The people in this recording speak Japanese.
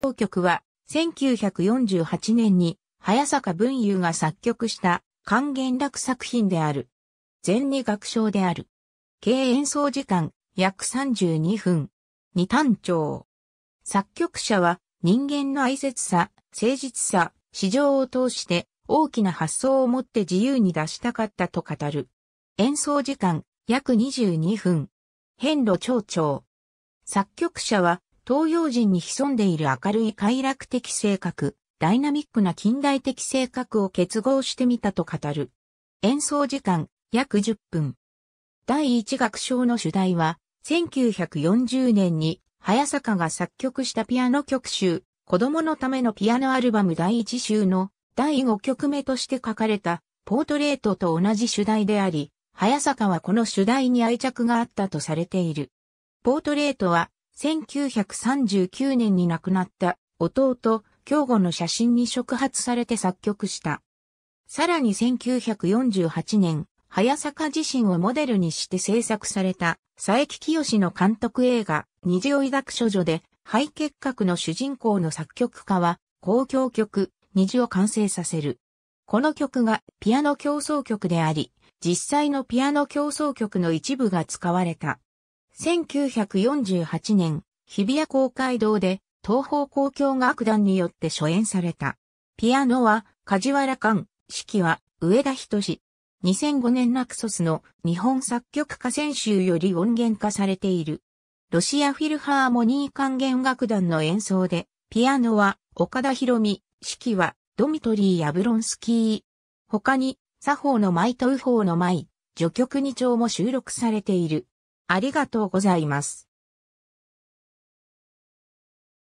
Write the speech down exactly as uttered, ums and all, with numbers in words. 当曲はせんきゅうひゃくよんじゅうはちねんに早坂文雄が作曲した管弦楽作品である。全に楽章である。計演奏時間約さんじゅうにふん。二短調。作曲者は人間の愛切さ、誠実さ、詩情を通して大きな発想を持って自由に出したかったと語る。演奏時間約にじゅうにふん。遍路長調。作曲者は東洋人に潜んでいる明るい快楽的性格、ダイナミックな近代的性格を結合してみたと語る。演奏時間約じゅっぷん。第一楽章の主題は、せんきゅうひゃくよんじゅうねんに早坂が作曲したピアノ曲集、子供のためのピアノアルバム第一集の第五曲目として書かれたポートレートと同じ主題であり、早坂はこの主題に愛着があったとされている。ポートレートは、せんきゅうひゃくさんじゅうきゅうねんに亡くなった弟、京吾の写真に触発されて作曲した。さらにせんきゅうひゃくよんじゅうはちねん、早坂自身をモデルにして制作された、佐伯清の監督映画、虹を抱く処女で、肺結核の主人公の作曲家は、交響曲、虹を完成させる。この曲がピアノ協奏曲であり、実際のピアノ協奏曲の一部が使われた。せんきゅうひゃくよんじゅうはちねん、日比谷公会堂で、東方交響楽団によって初演された。ピアノは、梶原寛、指揮は、上田均。にせんごねんナクソスの日本作曲家選集より音源化されている。ロシアフィルハーモニー管弦楽団の演奏で、ピアノは岡田博美、指揮はドミトリー・ヤブロンスキー。他に、作法の舞と右法の舞、序曲に調も収録されている。ありがとうございます。